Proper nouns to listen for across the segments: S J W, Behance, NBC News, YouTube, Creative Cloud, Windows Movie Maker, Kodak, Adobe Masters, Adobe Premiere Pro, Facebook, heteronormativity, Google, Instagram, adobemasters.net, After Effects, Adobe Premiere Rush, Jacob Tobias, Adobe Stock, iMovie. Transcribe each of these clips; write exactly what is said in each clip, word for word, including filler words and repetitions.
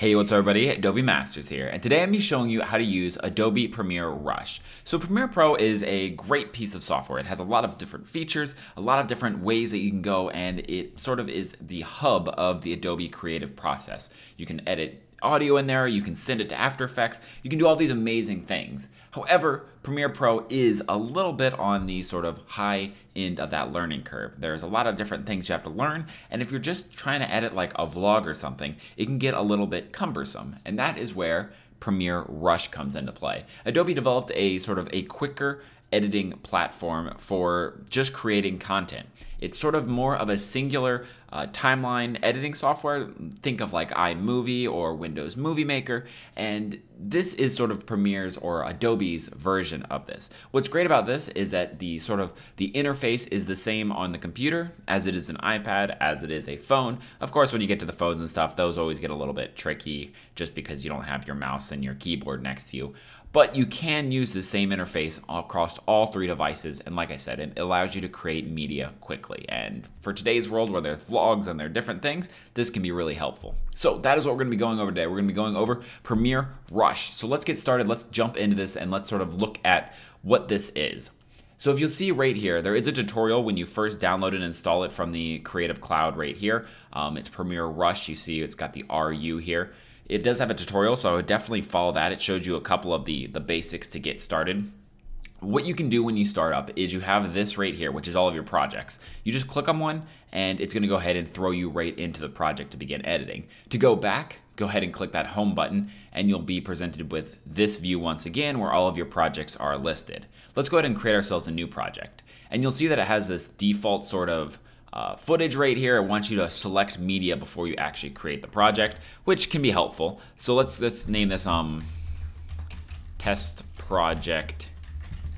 Hey, what's up everybody, Adobe Masters here, and today I'm going to be showing you how to use Adobe Premiere Rush. So Premiere Pro is a great piece of software. It has a lot of different features, a lot of different ways that you can go, and it sort of is the hub of the Adobe creative process. You can edit audio in there, you can send it to After Effects, you can do all these amazing things. However, Premiere Pro is a little bit on the sort of high end of that learning curve. There's a lot of different things you have to learn, and if you're just trying to edit like a vlog or something, it can get a little bit cumbersome, and that is where Premiere Rush comes into play. Adobe developed a sort of a quicker editing platform for just creating content. It's sort of more of a singular uh, timeline editing software. Think of like iMovie or Windows Movie Maker, and this is sort of Premiere's or Adobe's version of this. What's great about this is that the sort of the interface is the same on the computer as it is an iPad, as it is a phone. Of course, when you get to the phones and stuff, those always get a little bit tricky just because you don't have your mouse and your keyboard next to you. But you can use the same interface across all three devices, and like I said, it allows you to create media quickly. And for today's world where there's vlogs and there are different things, this can be really helpful. So that is what we're gonna be going over today. We're gonna be going over Premiere Rush. So let's get started, let's jump into this and let's sort of look at what this is. So if you'll see right here, there is a tutorial when you first download and install it from the Creative Cloud right here. Um, it's Premiere Rush, you see it's got the R U here. It does have a tutorial, so I would definitely follow that. It shows you a couple of the, the basics to get started. What you can do when you start up is you have this right here, which is all of your projects. You just click on one, and it's gonna go ahead and throw you right into the project to begin editing. To go back, go ahead and click that home button, and you'll be presented with this view once again, where all of your projects are listed. Let's go ahead and create ourselves a new project. And you'll see that it has this default sort of Uh, footage right here. It wants you to select media before you actually create the project, which can be helpful. So let's let's name this um test project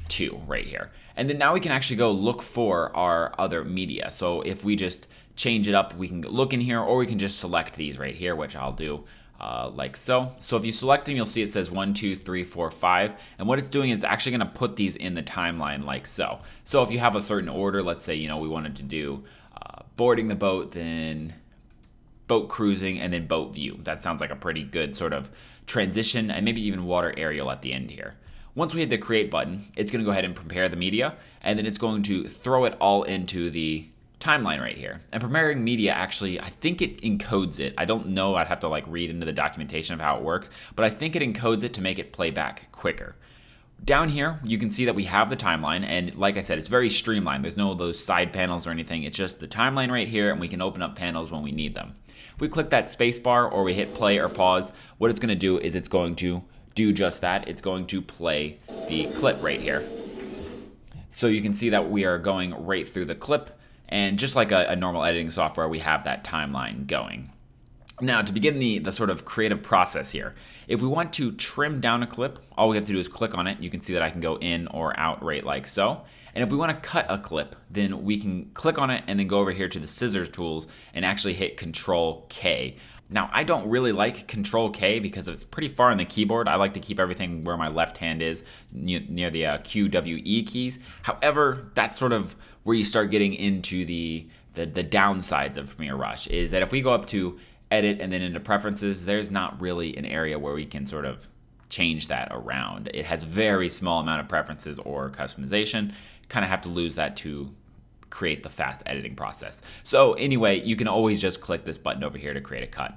two right here, and then now we can actually go look for our other media. So if we just change it up, we can look in here, or we can just select these right here, which I'll do uh, like so. So if you select them, you'll see it says one, two, three, four, five, and what it's doing is actually going to put these in the timeline like so. So if you have a certain order, let's say you know we wanted to do Uh, boarding the boat, then boat cruising, and then boat view. That sounds like a pretty good sort of transition, and maybe even water aerial at the end here. Once we hit the create button, it's going to go ahead and prepare the media, and then it's going to throw it all into the timeline right here. And preparing media actually, I think it encodes it. I don't know, I'd have to like read into the documentation of how it works, but I think it encodes it to make it play back quicker. Down here, you can see that we have the timeline, and like I said, it's very streamlined. There's no those side panels or anything. It's just the timeline right here, and we can open up panels when we need them. If we click that space bar or we hit play or pause, what it's gonna do is it's going to do just that. It's going to play the clip right here. So you can see that we are going right through the clip, and just like a, a normal editing software, we have that timeline going. Now, to begin the, the sort of creative process here, if we want to trim down a clip, all we have to do is click on it. You can see that I can go in or out right like so. And if we want to cut a clip, then we can click on it and then go over here to the scissors tools and actually hit Control K. Now, I don't really like Control K because it's pretty far on the keyboard. I like to keep everything where my left hand is, near the uh, Q, W, E keys. However, that's sort of where you start getting into the, the, the downsides of Premiere Rush, is that if we go up to edit and then into preferences, there's not really an area where we can sort of change that around. It has a very small amount of preferences or customization. Kind of have to lose that to create the fast editing process. So anyway, you can always just click this button over here to create a cut.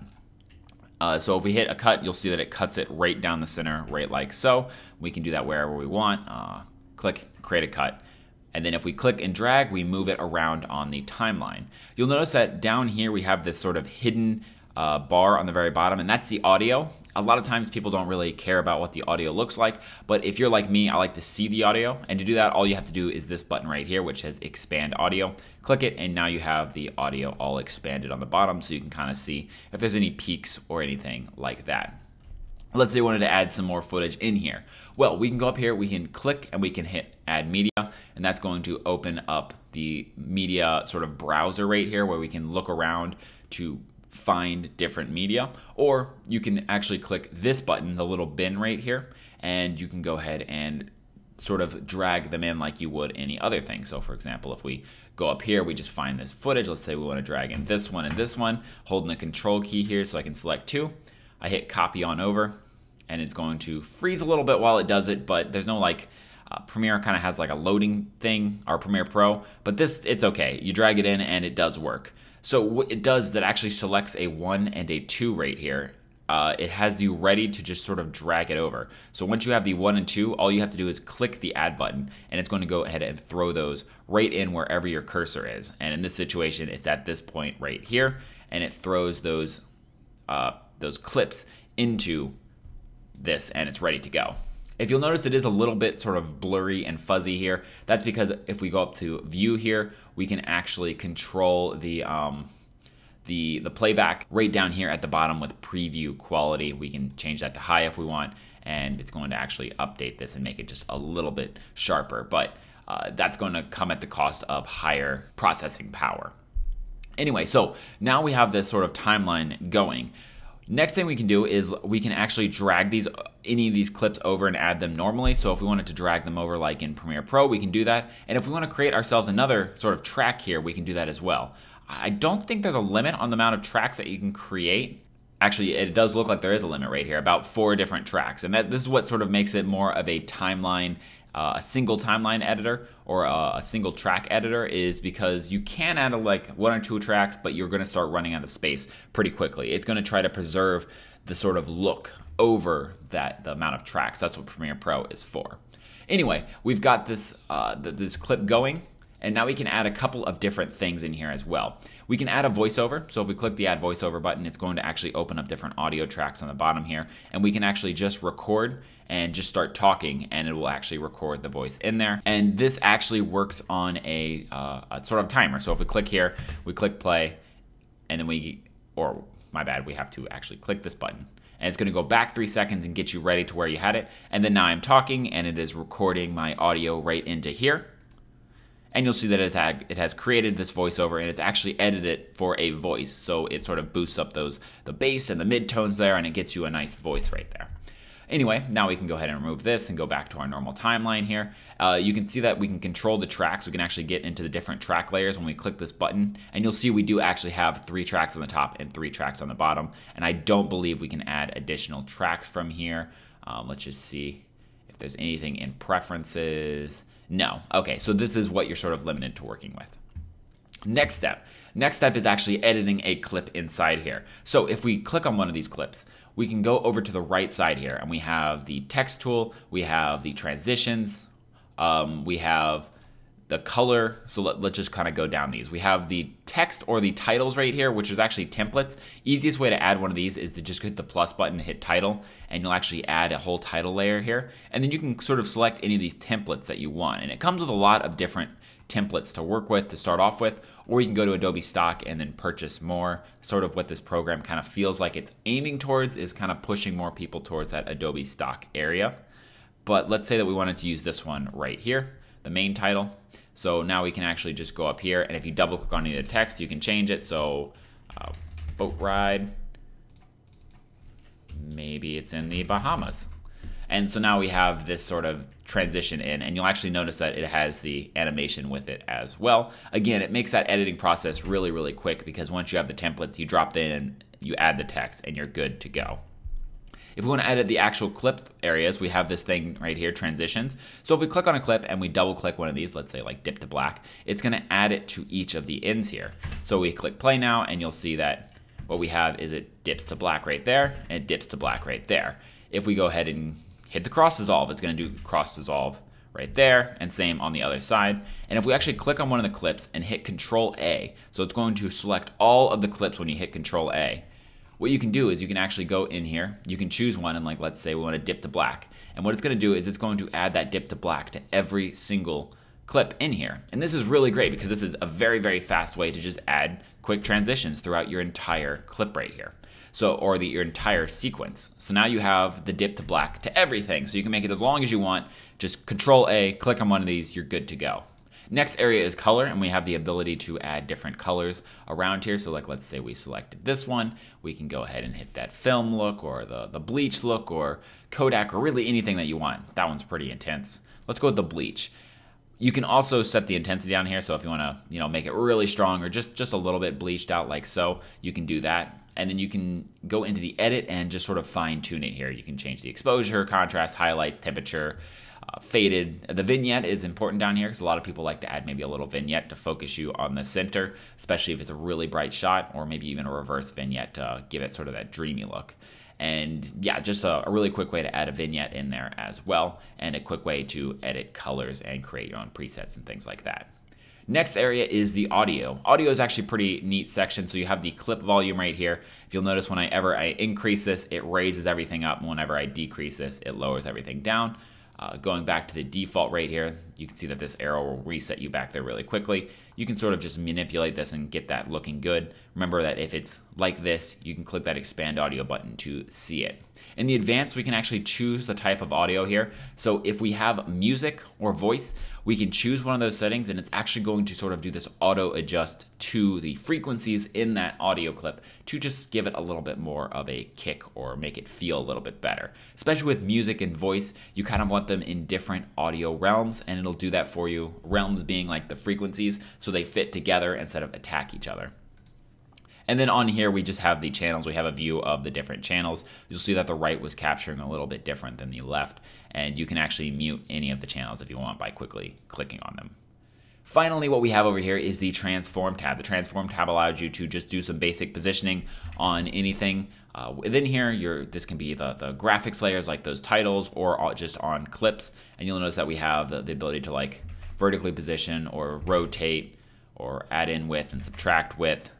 Uh, so if we hit a cut, you'll see that it cuts it right down the center, right like so. We can do that wherever we want. Uh, click create a cut. And then if we click and drag, we move it around on the timeline. You'll notice that down here we have this sort of hidden Uh, bar on the very bottom, and that's the audio. A lot of times people don't really care about what the audio looks like, but if you're like me, I like to see the audio, and to do that all you have to do is this button right here which says expand audio. Click it and now you have the audio all expanded on the bottom, so you can kind of see if there's any peaks or anything like that. Let's say we wanted to add some more footage in here. Well, we can go up here, we can click and we can hit add media, and that's going to open up the media sort of browser right here where we can look around to find different media, or you can actually click this button, the little bin right here, and you can go ahead and sort of drag them in like you would any other thing. So for example, if we go up here, we just find this footage. Let's say we want to drag in this one and this one, holding the control key here so I can select two. I hit copy on over, and it's going to freeze a little bit while it does it, but there's no like, uh, Premiere kind of has like a loading thing, or Premiere Pro, but this, it's okay. You drag it in and it does work. So what it does is it actually selects a one and a two right here. Uh, it has you ready to just sort of drag it over. So once you have the one and two, all you have to do is click the add button, and it's going to go ahead and throw those right in wherever your cursor is. And in this situation, it's at this point right here, and it throws those uh, those clips into this, and it's ready to go. If you'll notice, it is a little bit sort of blurry and fuzzy here. That's because if we go up to view here, we can actually control the um, The, the playback right down here at the bottom with preview quality. We can change that to high if we want, and it's going to actually update this and make it just a little bit sharper, but uh, that's going to come at the cost of higher processing power. Anyway, so now we have this sort of timeline going. Next thing we can do is we can actually drag these any of these clips over and add them normally. So if we wanted to drag them over like in Premiere Pro, we can do that. And if we want to create ourselves another sort of track here, we can do that as well. I don't think there's a limit on the amount of tracks that you can create. Actually, it does look like there is a limit right here, about four different tracks. And that this is what sort of makes it more of a timeline, uh, a single timeline editor or a, a single track editor, is because you can add a, like one or two tracks, but you're gonna start running out of space pretty quickly. It's gonna try to preserve the sort of look over that the amount of tracks. That's what Premiere Pro is for. Anyway, we've got this, uh, th this clip going. And now we can add a couple of different things in here as well. We can add a voiceover. So if we click the add voiceover button, it's going to actually open up different audio tracks on the bottom here. And we can actually just record and just start talking, and it will actually record the voice in there. And this actually works on a, uh, a sort of timer. So if we click here, we click play, and then we, or my bad, we have to actually click this button. And it's gonna go back three seconds and get you ready to where you had it. And then now I'm talking, and it is recording my audio right into here. And you'll see that it has created this voiceover, and it's actually edited for a voice. So it sort of boosts up those the bass and the midtones there, and it gets you a nice voice right there. Anyway, now we can go ahead and remove this and go back to our normal timeline here. Uh, you can see that we can control the tracks. We can actually get into the different track layers when we click this button. And you'll see we do actually have three tracks on the top and three tracks on the bottom. And I don't believe we can add additional tracks from here. Um, let's just see if there's anything in preferences. No. Okay, so this is what you're sort of limited to working with. Next step. Next step is actually editing a clip inside here. So if we click on one of these clips, we can go over to the right side here, and we have the text tool, we have the transitions, um, we have the color. So let, let's just kind of go down these. We have the text or the titles right here, which is actually templates. Easiest way to add one of these is to just hit the plus button, hit title, and you'll actually add a whole title layer here. And then you can sort of select any of these templates that you want. And it comes with a lot of different templates to work with to start off with, or you can go to Adobe Stock and then purchase more. Sort of what this program kind of feels like it's aiming towards is kind of pushing more people towards that Adobe Stock area. But let's say that we wanted to use this one right here, the main title. So now we can actually just go up here, and if you double click on any of the text, you can change it. So uh, boat ride, maybe it's in the Bahamas. And so now we have this sort of transition in, and you'll actually notice that it has the animation with it as well. Again, it makes that editing process really, really quick, because once you have the templates, you drop in, you add the text, and you're good to go. If we want to edit the actual clip areas, we have this thing right here, transitions. So if we click on a clip and we double click one of these, let's say like dip to black, it's going to add it to each of the ends here. So we click play now, and you'll see that what we have is it dips to black right there, and it dips to black right there. If we go ahead and hit the cross dissolve, it's going to do cross dissolve right there, and same on the other side. And if we actually click on one of the clips and hit control A, so it's going to select all of the clips when you hit control A. What you can do is you can actually go in here, you can choose one, and like let's say we want to dip to black. And what it's going to do is it's going to add that dip to black to every single clip in here. And this is really great, because this is a very, very fast way to just add quick transitions throughout your entire clip right here. So, or the, your entire sequence. So now you have the dip to black to everything. So you can make it as long as you want. Just control A, click on one of these, you're good to go. Next area is color, and we have the ability to add different colors around here. So like, let's say we selected this one, we can go ahead and hit that film look, or the, the bleach look, or Kodak, or really anything that you want. That one's pretty intense. Let's go with the bleach. You can also set the intensity down here, so if you want to, you know, make it really strong or just just a little bit bleached out like so, you can do that. And then you can go into the edit and just sort of fine tune it here. You can change the exposure, contrast, highlights, temperature, uh, faded. The vignette is important down here because a lot of people like to add maybe a little vignette to focus you on the center, especially if it's a really bright shot, or maybe even a reverse vignette to give it sort of that dreamy look. And yeah, just a, a really quick way to add a vignette in there as well, and a quick way to edit colors and create your own presets and things like that. Next area is the audio. Audio is actually a pretty neat section. So you have the clip volume right here. If you'll notice, whenever I increase this, it raises everything up. And whenever I decrease this, it lowers everything down. Uh, going back to the default right here, you can see that this arrow will reset you back there really quickly. You can sort of just manipulate this and get that looking good. Remember that if it's like this, you can click that expand audio button to see it. In the advanced, we can actually choose the type of audio here. So if we have music or voice, we can choose one of those settings, and it's actually going to sort of do this auto adjust to the frequencies in that audio clip to just give it a little bit more of a kick or make it feel a little bit better. Especially with music and voice, you kind of want them in different audio realms, and it'll do that for you. Realms being like the frequencies, so they fit together instead of attack each other. And then on here, we just have the channels. We have a view of the different channels. You'll see that the right was capturing a little bit different than the left, and you can actually mute any of the channels if you want by quickly clicking on them. Finally, what we have over here is the transform tab. The transform tab allows you to just do some basic positioning on anything. Uh, within here, your, this can be the, the graphics layers like those titles, or just on clips. And you'll notice that we have the, the ability to like vertically position or rotate or add in width and subtract width.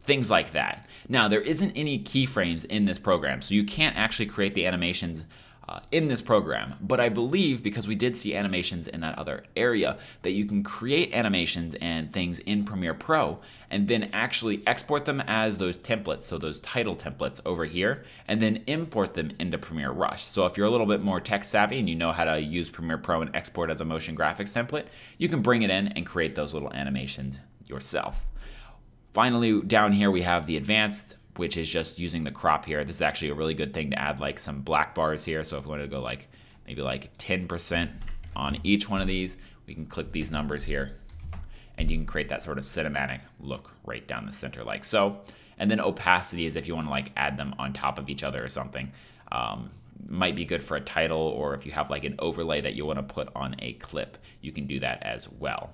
Things like that. Now, there isn't any keyframes in this program, so you can't actually create the animations uh, in this program. But I believe, because we did see animations in that other area, that you can create animations and things in Premiere Pro and then actually export them as those templates, so those title templates over here, and then import them into Premiere Rush. So if you're a little bit more tech savvy and you know how to use Premiere Pro and export as a motion graphics template, you can bring it in and create those little animations yourself. Finally, down here we have the advanced, which is just using the crop here. This is actually a really good thing to add like some black bars here. So if we wanted to go like maybe like ten percent on each one of these, we can click these numbers here, and you can create that sort of cinematic look right down the center like so. And then opacity is if you want to like add them on top of each other or something. Um, might be good for a title, or if you have like an overlay that you want to put on a clip, you can do that as well.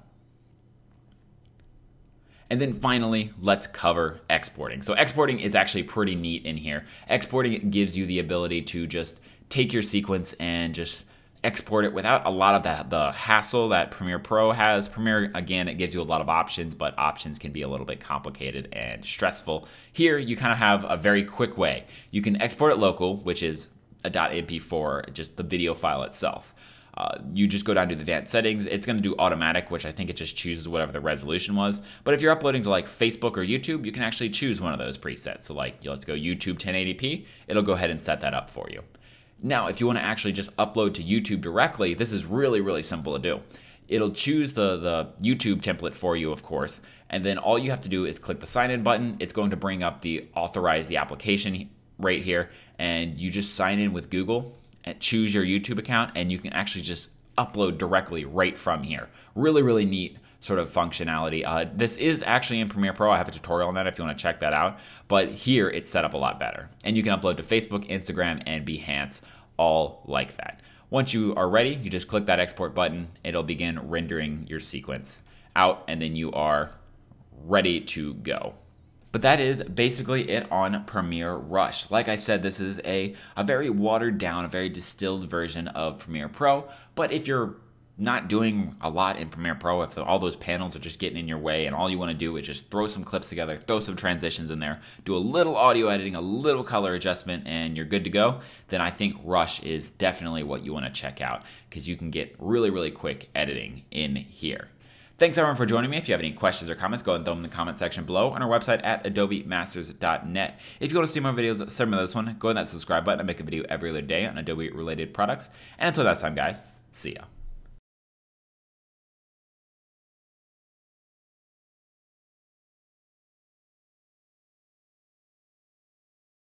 And then finally, let's cover exporting. So exporting is actually pretty neat in here. Exporting gives you the ability to just take your sequence and just export it without a lot of that, the hassle that Premiere Pro has. Premiere, again, it gives you a lot of options, but options can be a little bit complicated and stressful. Here, you kind of have a very quick way. You can export it local, which is a .mp four, just the video file itself. Uh, you just go down to the advanced settings. It's going to do automatic, which I think it just chooses whatever the resolution was. But if you're uploading to like Facebook or YouTube, you can actually choose one of those presets. So like, let's go YouTube ten eighty p. It'll go ahead and set that up for you. Now, if you want to actually just upload to YouTube directly, this is really, really simple to do. It'll choose the, the YouTube template for you, of course. And then all you have to do is click the sign in button. It's going to bring up the authorize the application right here. And you just sign in with Google. Choose your YouTube account, and you can actually just upload directly right from here. Really, really neat sort of functionality. Uh, this is actually in Premiere Pro. I have a tutorial on that if you want to check that out. But here it's set up a lot better. And you can upload to Facebook, Instagram, and Behance, all like that. Once you are ready, you just click that export button. It'll begin rendering your sequence out, and then you are ready to go. But that is basically it on Premiere Rush. Like I said, this is a, a very watered down, a very distilled version of Premiere Pro. But if you're not doing a lot in Premiere Pro, if the, all those panels are just getting in your way and all you want to do is just throw some clips together, throw some transitions in there, do a little audio editing, a little color adjustment, and you're good to go, then I think Rush is definitely what you want to check out, because you can get really, really quick editing in here. Thanks everyone for joining me. If you have any questions or comments, go ahead and throw them in the comment section below on our website at adobe masters dot net. If you want to see more videos similar to this one, go on that subscribe button. I make a video every other day on Adobe related products. And until next time, guys, see ya.